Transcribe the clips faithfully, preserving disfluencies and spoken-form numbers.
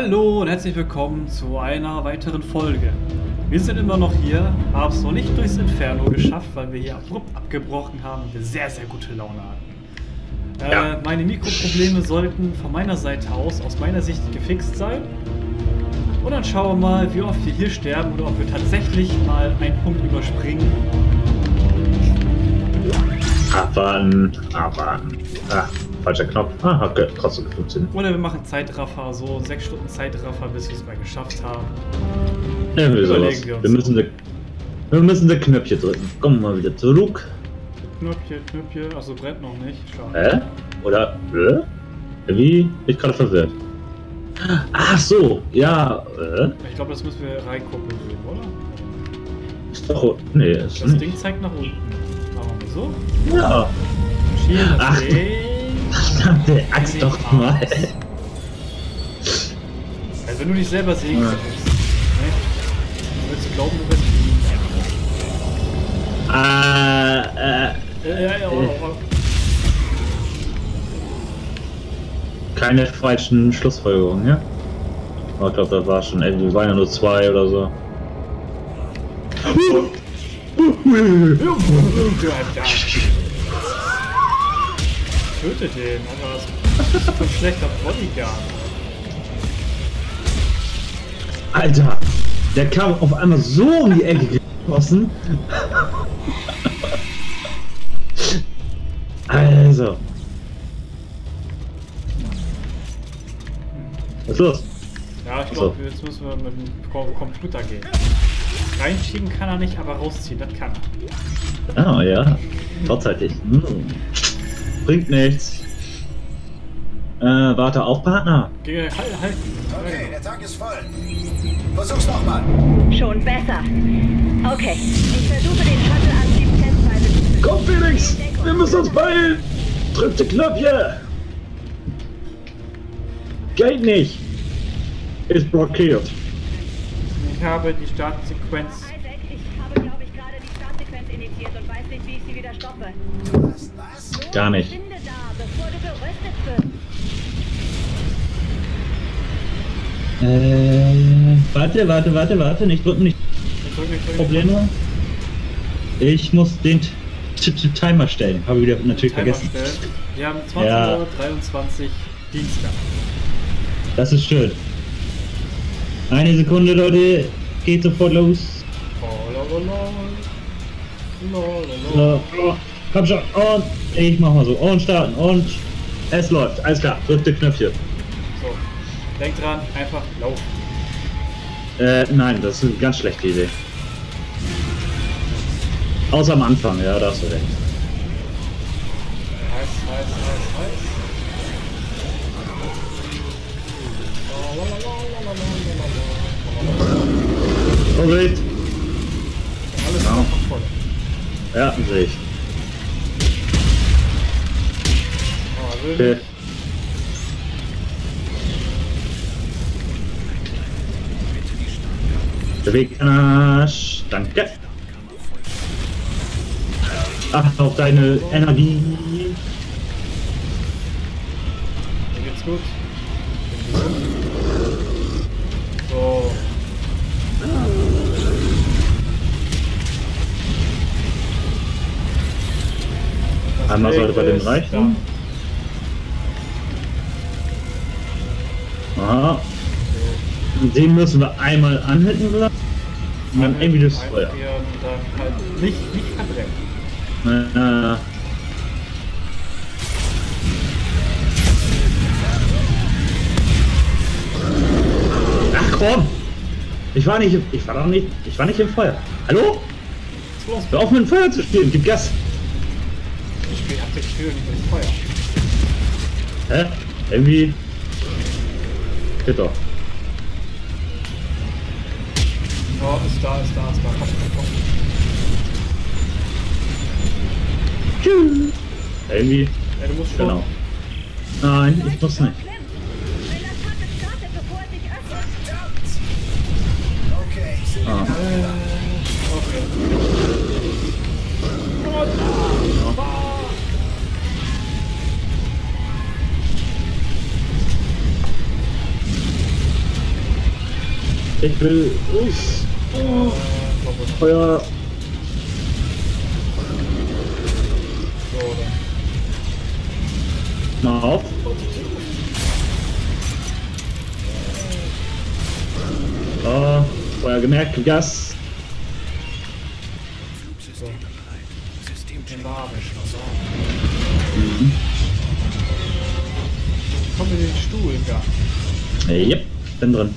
Hallo und herzlich willkommen zu einer weiteren Folge. Wir sind immer noch hier, haben es noch nicht durchs Inferno geschafft, weil wir hier abrupt abgebrochen haben und wir sehr, sehr gute Laune hatten. Äh, ja. Meine Mikroprobleme sollten von meiner Seite aus, aus meiner Sicht, gefixt sein. Und dann schauen wir mal, wie oft wir hier sterben oder ob wir tatsächlich mal einen Punkt überspringen. Raffern, raffern. Ah, falscher Knopf. Ah, hat okay, trotzdem fünfzehn. Oder wir machen Zeitraffer, so sechs Stunden Zeitraffer, bis wir es mal geschafft haben. Ja, wir, sowas. wir, wir müssen de, wir müssen das Knöpfchen drücken. Kommen wir mal wieder zurück. Knöpfchen, Knöpfchen. Achso, brennt noch nicht. Schade. Hä? Oder? Äh? Wie? Ich gerade verwirrt. Ach so, ja. Äh? Ich glaube, das müssen wir reingucken, oder? Ist doch. Nee, ist das nicht. Ding zeigt nach unten. So? Ja. Ach, verdammte Axt doch mal. Also wenn du dich selber sehen kannst, ne? Willst du glauben, du wirst nicht. Ah, äh, äh, äh, keine falschen Schlussfolgerungen, ja? Oh, ich glaube, das war schon, ey, wir waren ja nur zwei oder so. Uh! Tötet den, Alter, das ist ein schlechter Bodyguard. Alter, der kam auf einmal so um die Ecke geschossen. Also. Was ist los? Ja, ich glaube, jetzt müssen wir mit dem Computer gehen. Reinschieben kann er nicht, aber rausziehen, das kann er. Ah, oh, ja. Vorzeitig. Hm. Bringt nichts. Äh, warte auf, Partner. Geh, halt, halt. Okay, der Tank ist voll. Versuch's nochmal. Schon besser. Okay, ich versuche den Shuttle-Antrieb testweise. Komm, Felix! Wir müssen uns beeilen! Drück die Knöpfe! Geht nicht! Ist blockiert. Ich habe die Startsequenz. Ich habe, glaube ich, gerade die Startsequenz initiiert und weiß nicht, wie ich sie wieder stoppe. Du hast was? Gar nicht. Finde da, bevor du geröstet wirst. Äh, warte, warte, warte, warte, nicht drücken, nicht. Probleme. Ich muss den Timer stellen. Habe ich wieder natürlich vergessen. Wir haben zwanzig Uhr dreiundzwanzig Dienstag. Das ist schön. Eine Sekunde, Leute, geht sofort los. So, komm schon, und ich mach mal so. Und starten, und es läuft. Alles klar, drückte Knöpfchen. So, denk dran, einfach laufen. Äh, nein, das ist eine ganz schlechte Idee. Außer am Anfang, ja, da hast du recht. Heiß, heiß, heiß, heiß. Problem. Alles genau. Voll. Ja, sehe ich. Oh, okay. Der Weg Arsch. Danke. Achte auf deine Energie. Mir geht's gut. So. Einmal sollte bei dem reichen. Aha. Den müssen wir einmal anhitten lassen. Und dann irgendwie das Feuer. Nicht, nicht verbrennen. Na. Ach komm! Ich war nicht, ich war doch nicht, ich war nicht im Feuer. Hallo? Hör auf mit dem Feuer zu spielen, gib Gas! Ich hab den Tür nicht ins Feuer. Hä? Irgendwie. Geht doch. Oh, ist da, ist da, ist da. Komm, komm, komm. Tschüss. Irgendwie. Ja, du musst schon. Genau. Nein, ich muss nicht. Ah. Okay. Ich will... Uff. Oh. Feuer. Na auf. Oh, Feuer gemerkt, Gas. Mhm. Komm in den Stuhl, Gas. Hey, yep, bin drin.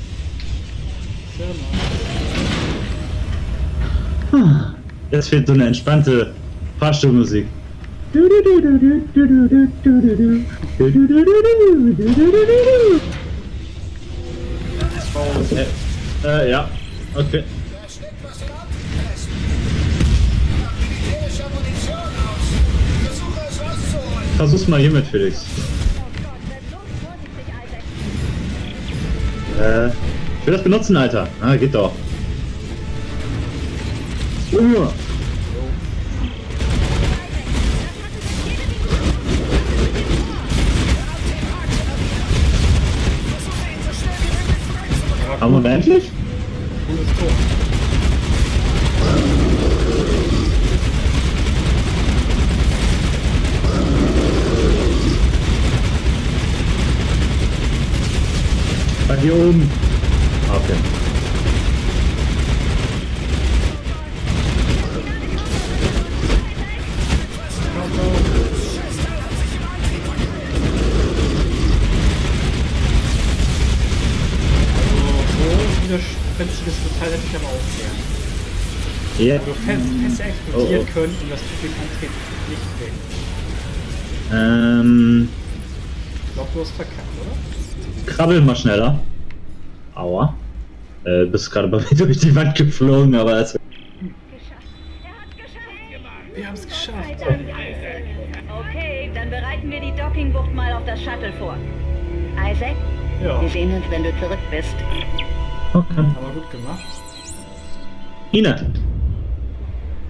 Jetzt fehlt so eine entspannte Fahrstuhlmusik. Okay. Äh, ja, okay. Versuch's mal hiermit, Felix. Äh, ich will das benutzen, Alter. Ah, geht doch. Uh. Haben wir endlich? Bei hier oben. Okay. Ja. Also Fässer explodieren oh, oh. können und das Publikum treten nicht weg. Ähm. Ich glaube, du hast verkackt, oder? Krabbel mal schneller. Aua. Äh, bist gerade bei mir durch die Wand geflogen, aber das. Wir haben es geschafft. Okay, dann bereiten wir die Dockingbucht mal auf das Shuttle vor. Isaac? Ja. Wir sehen uns, wenn du zurück bist. Okay. Aber gut gemacht. Ina!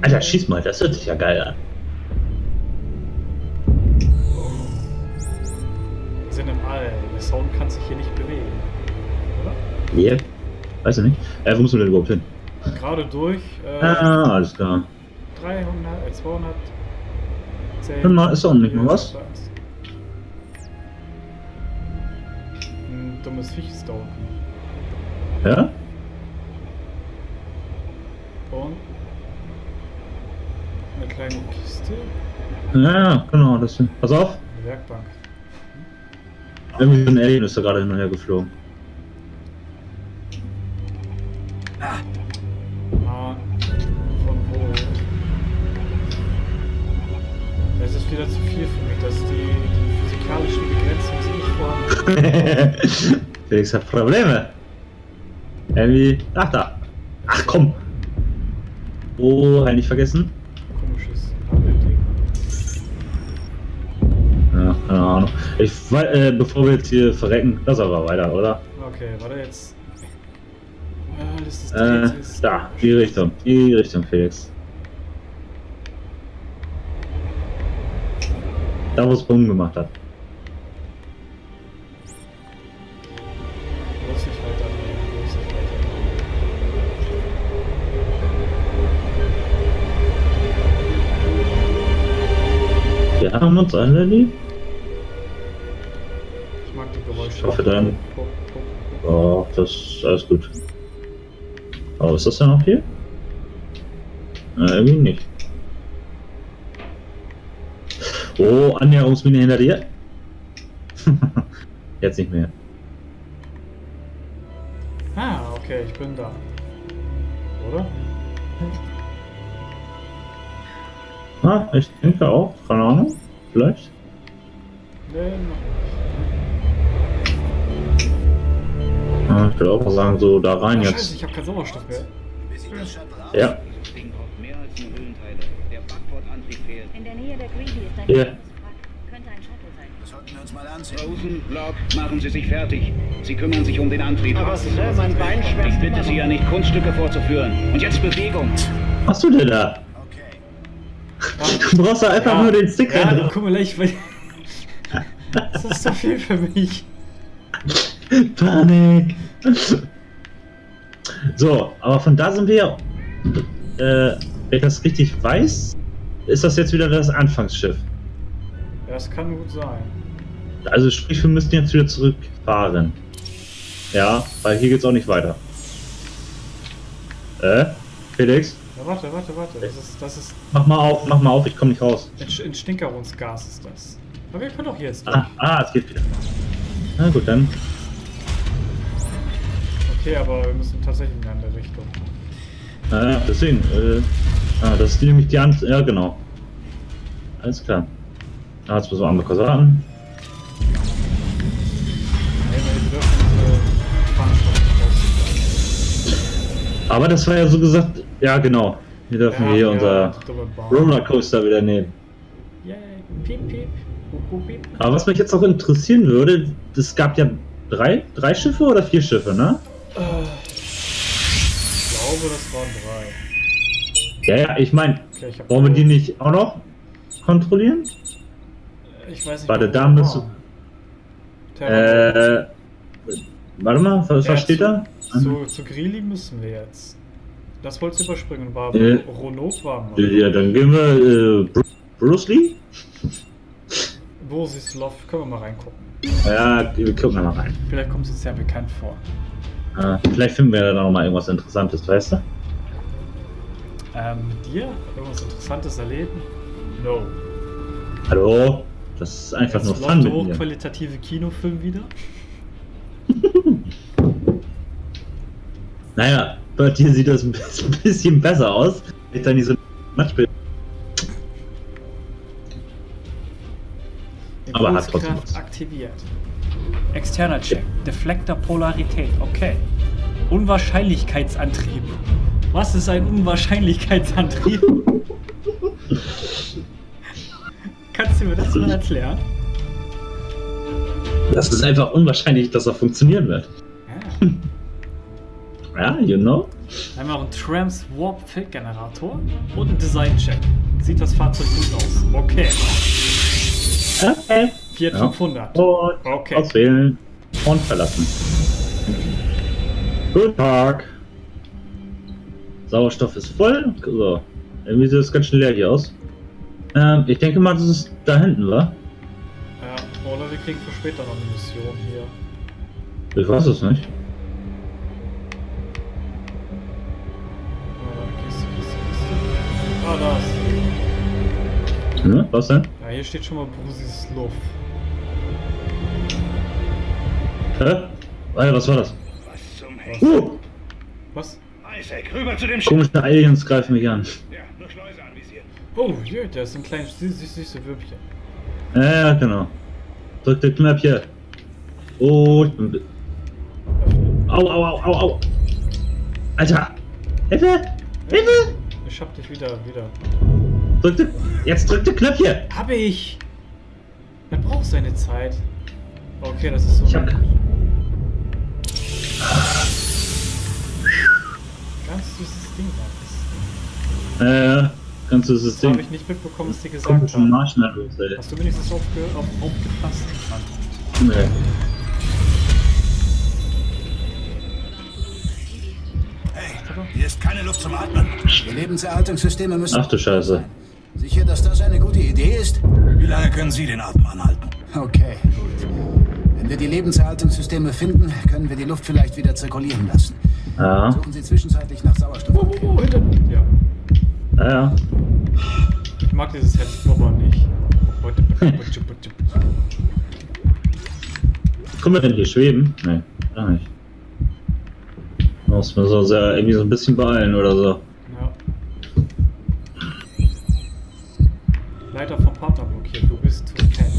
Alter, schieß mal, das hört sich ja geil an. Wir sind im All, der Sound kann sich hier nicht bewegen. Oder? Ja, yeah. Weiß ich nicht. Äh, wo müssen wir denn überhaupt hin? Gerade durch. Äh, ah, alles klar. dreihundert, zweihundert. zehn, mal, ist doch nicht mehr was. Ein dummes Viech ist da unten. Ja? Und eine kleine Kiste. Ja, genau, das sind. Pass auf! Eine Werkbank. Hm? Irgendwie so ein Alien ist da gerade hin und her geflogen. Ah! Ah, von wo? Es ist wieder zu viel für mich, dass die, die physikalischen Begrenzungen nicht vorhanden sind. Felix hat Probleme! Irgendwie. Ach da! Ach komm! Oh, halt nicht vergessen. Komisches Kabel-Ding. Ja, keine Ahnung. Ich, äh, bevor wir jetzt hier verrecken, lass aber weiter, oder? Okay, warte jetzt. Äh, das ist äh, das ist da, die Richtung, die Richtung, Felix. Da, wo es Bumm gemacht hat. Wir haben uns alle lieb. Ich mag die Geräusche. Ich hoffe dann. Oh, das ist alles gut. Oh, ist das denn noch hier? Na, irgendwie nicht. Oh, Annäherungsmine hinter dir. Jetzt nicht mehr. Ah, okay, ich bin da. Oder? Ah, ich denke auch, keine Ahnung, vielleicht? Nee, noch nicht. Ich würde auch mal sagen, so da rein oh, jetzt. Scheiße, ich hab keinen Sauerstoff mehr. Ja. Ja. Rosen, Block, machen Sie sich fertig. Sie kümmern sich um den Antrieb. Aber soll mein Bein schmerzt? Ich bitte Sie ja nicht, Kunststücke vorzuführen. Und jetzt Bewegung. Was machst du denn da? Du brauchst doch einfach ja, nur den Sticker. Ja, du, guck mal, ich will... Das ist so viel für mich. Panik. So, aber von da sind wir, äh, wenn ich das richtig weiß, ist das jetzt wieder das Anfangsschiff. Ja, das kann gut sein. Also sprich, wir müssen jetzt wieder zurückfahren. Ja, weil hier geht's auch nicht weiter. Äh? Felix? Ja, warte, warte, warte. Das ist, das ist mach mal auf, mach mal auf, ich komme nicht raus. In Stinkerungsgas ist das. Aber wir können doch hier jetzt durch. Ah, ah, es geht wieder. Na gut, dann. Okay, aber wir müssen tatsächlich in eine andere Richtung. Ah, ja, deswegen. Äh, ah, das ist nämlich die Angst. Ja, genau. Alles klar. Ah, jetzt müssen wir andere Kasernen. Aber das war ja so gesagt, ja genau, wir dürfen ja, hier ja, unser Rollercoaster wieder nehmen. Yeah. Piep, piep. Piep, piep. Aber was mich jetzt auch interessieren würde, es gab ja drei, drei Schiffe oder vier Schiffe, ne? Ich glaube, das waren drei. Ja, ja, ich meine, okay, wollen wir die nicht auch noch kontrollieren? Ich weiß nicht. Warte, da müssen... Äh, warte mal, was ja, steht zu, da? Zu, zu Grilli müssen wir jetzt. Das wolltest du überspringen, war äh, Ronov war. Ja, dann gehen wir äh, Bru Bruce Lee? Borislav, können wir mal reingucken. Ja, wir gucken da mal rein. Vielleicht kommt es uns ja bekannt vor. Ah, vielleicht finden wir da noch mal irgendwas Interessantes, weißt du? Ähm, mit dir? Irgendwas Interessantes erleben? No. Hallo? Das ist einfach jetzt nur Fun mit mir. Hochqualitative Kinofilm wieder? Naja, bei dir sieht das ein bisschen besser aus. Ich da nicht so Matsch bin. Aber hat trotzdem was. Aktiviert. Externer Check. Deflektor Polarität. Okay. Unwahrscheinlichkeitsantrieb. Was ist ein Unwahrscheinlichkeitsantrieb? Kannst du mir das mal erklären? Das ist einfach unwahrscheinlich, dass er funktionieren wird. Ja. Ja, you know. Dann haben wir auch einen Trams Warp Field Generator und einen Design Check. Sieht das Fahrzeug gut aus? Okay. Okay. viertausendfünfhundert. Ja. Okay. Auswählen und verlassen. Guten Tag. Sauerstoff ist voll. So. Irgendwie sieht das ganz schnell leer hier aus. Ähm, ich denke mal, das ist da hinten, wa? Ja, oder wir kriegen für später noch eine Mission hier. Ich weiß es nicht. Ah, das. Hm, was denn? Ja, hier steht schon mal Brusislav. Hä? Alter, was war das? Was zum Heck? Uh! Was? Isaac, rüber zu dem Schiff! Komische Aliens greifen mich an. Ja, nur Schleuse anvisieren. Oh, hier, da ist ein kleines süßes süße Würmchen. Ja, genau. Drück den Knopf hier. Oh, ich bin... Au, au, au, au, au! Alter! Hilfe! Hilfe! Ich hab dich wieder, wieder. Drück den, jetzt drück den Knopf hier! Hab ich! Man braucht seine Zeit. Okay, das ist so... Ich hab... Ganz süßes Ding war das. Äh... Ganz süßes Ding. Das habe ich nicht mitbekommen, was dir gesagt habe. Hast du wenigstens aufge auf, aufgepasst? Nee. Hey, hier ist keine Luft zum Atmen. Die Lebenserhaltungssysteme müssen... Ach du Scheiße. Sicher, dass das eine gute Idee ist? Wie lange können Sie den Atem anhalten? Okay, gut. Wenn wir die Lebenserhaltungssysteme finden, können wir die Luft vielleicht wieder zirkulieren lassen. Ja. Suchen Sie zwischenzeitlich nach Sauerstoff. Oh, oh, oh, hinter... Ja. Ja, ja. Ich mag dieses Herzklopper nicht. Können wir denn hier schweben? Nee, gar nicht. Da muss man so sehr, irgendwie so ein bisschen beeilen oder so. Ja. Leiter vom Partner blockiert, du bist zu fett.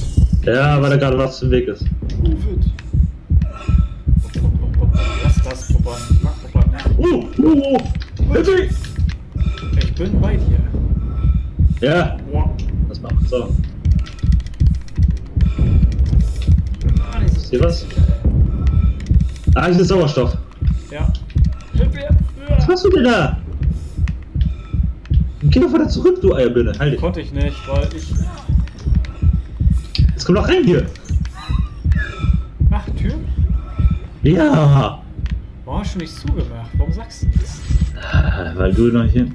Ja, weil da gerade was im Weg ist. Lass das vorbei. Ich mag vorbei. Oh, oh, oh. Ich bin bei dir. Ja. Was macht's so? Ist hier was? Ah, hier ist Sauerstoff. Ja. Was machst du denn da? Geh doch wieder zurück, du Eierbirne. Halt dich. Konnte ich nicht, weil ich... Jetzt komm doch rein hier. Ach, Tür? Ja. Oh, auch schon nicht zugemacht. Warum sagst du das? Weil du noch hier...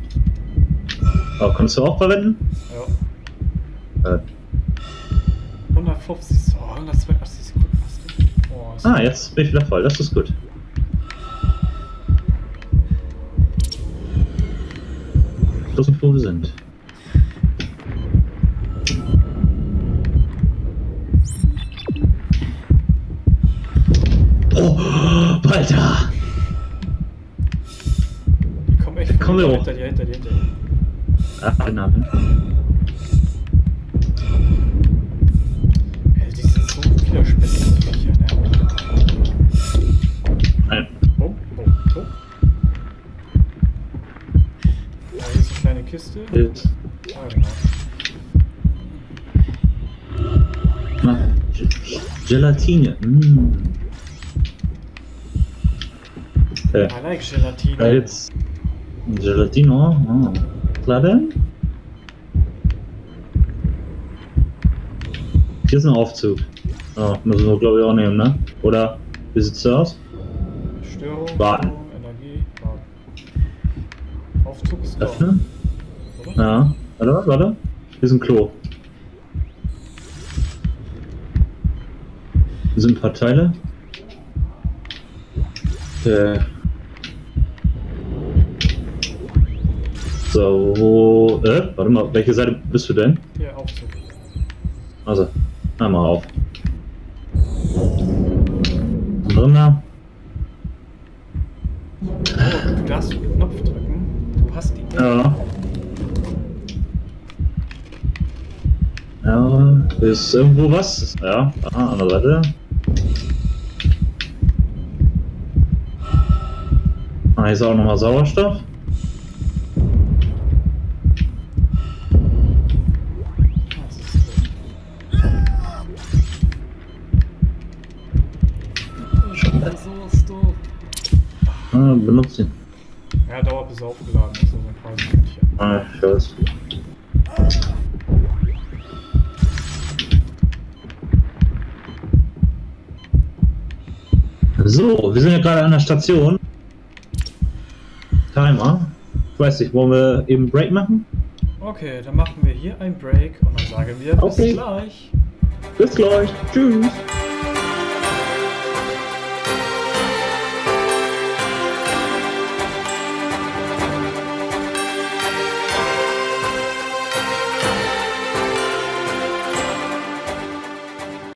Oh, kannst du auch verwenden? Ja. Äh. hundertfünfzig, oh, hundertzweiundachtzig Sekunden fast. Oh, ah, gut. Jetzt bin ich wieder voll. Das ist gut. Los und wo wir sind. Oh, Alter! Die kommen echt komm hoch. Hinter dir, hinter dir, hinter dir. Ach, den Abend. Ey, die sind so widerspenstig hier, ne? Oh, oh, oh. Da ist eine kleine Kiste. Jetzt. Ah, genau. Na, Gelatine. Mm. Okay. I like Gelatine. Ja, jetzt. Gelatino? Oh. Klar denn? Hier ist ein Aufzug. Oh, müssen wir glaube ich auch nehmen, ne? Oder? Wie sieht's da aus? Störung, warten. Energie, warten. Aufzug ist da. Öffnen? Oder? Ja. Warte, warte. Hier ist ein Klo. Hier sind ein paar Teile. Okay. So, wo, äh, warte mal, welche Seite bist du denn? Ja, Aufzug. Also, einmal auf. Und drin da. Oh, du darfst den Knopf drücken. Du hast die. Ja. Ja, ist irgendwo was? Ja, ah, andere Seite. Ah, hier ist auch nochmal Sauerstoff. Ah, benutzt ihn. Ja, dauert bis er aufgeladen ist, also ein paar Sekunden. Ah, ich weiß. So, wir sind ja gerade an der Station. Timer. Ich weiß nicht, wollen wir eben einen Break machen? Okay, dann machen wir hier einen Break und dann sagen wir okay. Bis gleich. Bis gleich. Tschüss.